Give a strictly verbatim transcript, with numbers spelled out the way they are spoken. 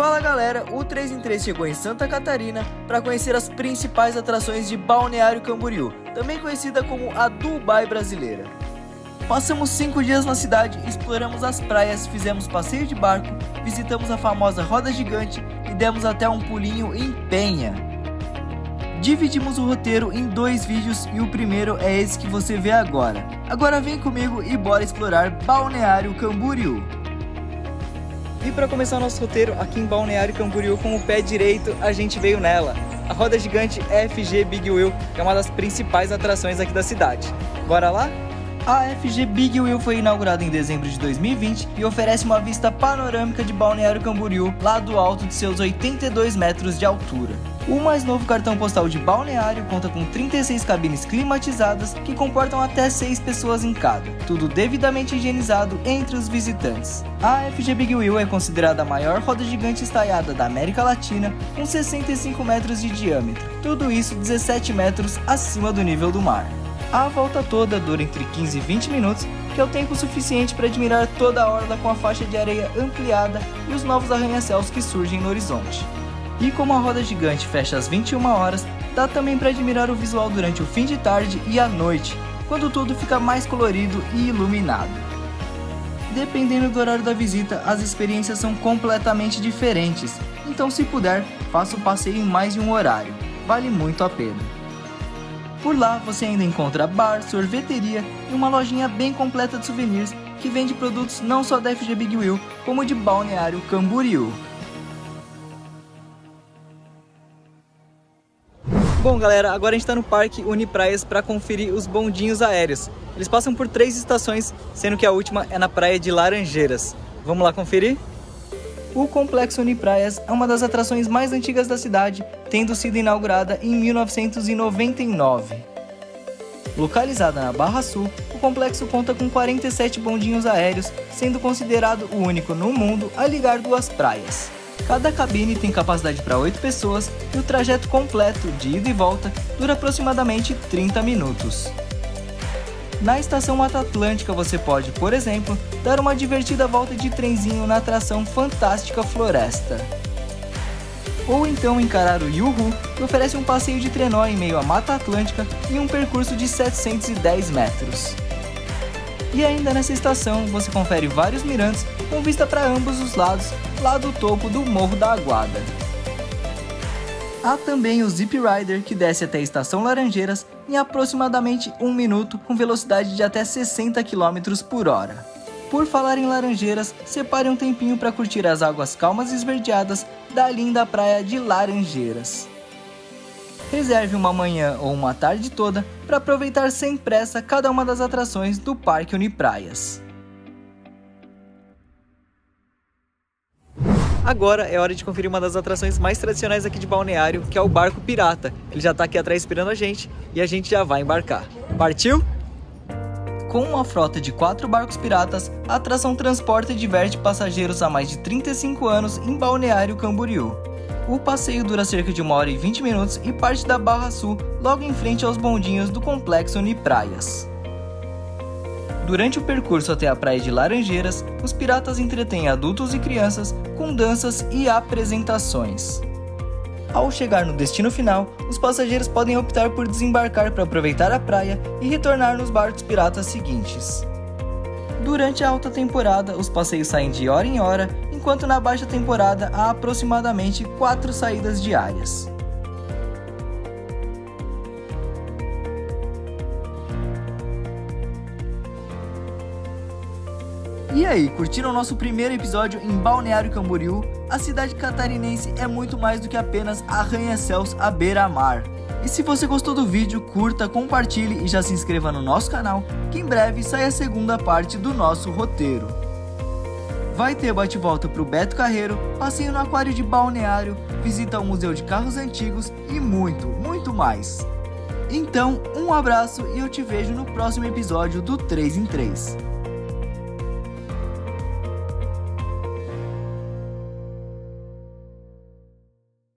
Fala galera, o três em três chegou em Santa Catarina para conhecer as principais atrações de Balneário Camboriú, também conhecida como a Dubai brasileira. Passamos cinco dias na cidade, exploramos as praias, fizemos passeio de barco, visitamos a famosa roda gigante e demos até um pulinho em Penha. Dividimos o roteiro em dois vídeos e o primeiro é esse que você vê agora. Agora vem comigo e bora explorar Balneário Camboriú. E para começar o nosso roteiro aqui em Balneário Camboriú, com o pé direito a gente veio nela, a roda gigante F G Big Wheel, que é uma das principais atrações aqui da cidade. Bora lá? A F G Big Wheel foi inaugurada em dezembro de dois mil e vinte e oferece uma vista panorâmica de Balneário Camboriú, lá do alto de seus oitenta e dois metros de altura. O mais novo cartão postal de Balneário conta com trinta e seis cabines climatizadas que comportam até seis pessoas em cada, tudo devidamente higienizado entre os visitantes. A F G Big Wheel é considerada a maior roda gigante estaiada da América Latina, com sessenta e cinco metros de diâmetro, tudo isso dezessete metros acima do nível do mar. A volta toda dura entre quinze e vinte minutos, que é o tempo suficiente para admirar toda a orla com a faixa de areia ampliada e os novos arranha-céus que surgem no horizonte. E como a roda gigante fecha às vinte e uma horas, dá também para admirar o visual durante o fim de tarde e à noite, quando tudo fica mais colorido e iluminado. Dependendo do horário da visita, as experiências são completamente diferentes, então se puder, faça o passeio em mais de um horário, vale muito a pena. Por lá você ainda encontra bar, sorveteria e uma lojinha bem completa de souvenirs que vende produtos não só da F G Big Wheel, como de Balneário Camboriú. Bom galera, agora a gente está no Parque Unipraias para conferir os bondinhos aéreos. Eles passam por três estações, sendo que a última é na praia de Laranjeiras. Vamos lá conferir? O Complexo Unipraias é uma das atrações mais antigas da cidade, tendo sido inaugurada em mil novecentos e noventa e nove. Localizada na Barra Sul, o complexo conta com quarenta e sete bondinhos aéreos, sendo considerado o único no mundo a ligar duas praias. Cada cabine tem capacidade para oito pessoas e o trajeto completo, de ida e volta, dura aproximadamente trinta minutos. Na Estação Mata Atlântica você pode, por exemplo, dar uma divertida volta de trenzinho na atração Fantástica Floresta. Ou então encarar o Yuhu, que oferece um passeio de trenó em meio à Mata Atlântica em um percurso de setecentos e dez metros. E ainda nessa estação você confere vários mirantes com vista para ambos os lados, lá do topo do Morro da Aguada. Há também o Zip Rider, que desce até a Estação Laranjeiras em aproximadamente um minuto, com velocidade de até sessenta quilômetros por hora. Por falar em Laranjeiras, separe um tempinho para curtir as águas calmas e esverdeadas da linda praia de Laranjeiras. Reserve uma manhã ou uma tarde toda para aproveitar sem pressa cada uma das atrações do Parque Unipraias. Agora é hora de conferir uma das atrações mais tradicionais aqui de Balneário, que é o Barco Pirata. Ele já está aqui atrás esperando a gente e a gente já vai embarcar. Partiu? Com uma frota de quatro barcos piratas, a atração transporta e diverte passageiros há mais de trinta e cinco anos em Balneário Camboriú. O passeio dura cerca de uma hora e vinte minutos e parte da Barra Sul, logo em frente aos bondinhos do Complexo Unipraias. Durante o percurso até a praia de Laranjeiras, os piratas entretêm adultos e crianças com danças e apresentações. Ao chegar no destino final, os passageiros podem optar por desembarcar para aproveitar a praia e retornar nos barcos piratas seguintes. Durante a alta temporada, os passeios saem de hora em hora, enquanto na baixa temporada há aproximadamente quatro saídas diárias. E aí, curtiram o nosso primeiro episódio em Balneário Camboriú? A cidade catarinense é muito mais do que apenas arranha-céus à beira-mar. E se você gostou do vídeo, curta, compartilhe e já se inscreva no nosso canal, que em breve sai a segunda parte do nosso roteiro. Vai ter bate-volta para o Beto Carreiro, passeio no Aquário de Balneário, visita ao Museu de Carros Antigos e muito, muito mais. Então, um abraço e eu te vejo no próximo episódio do três em três.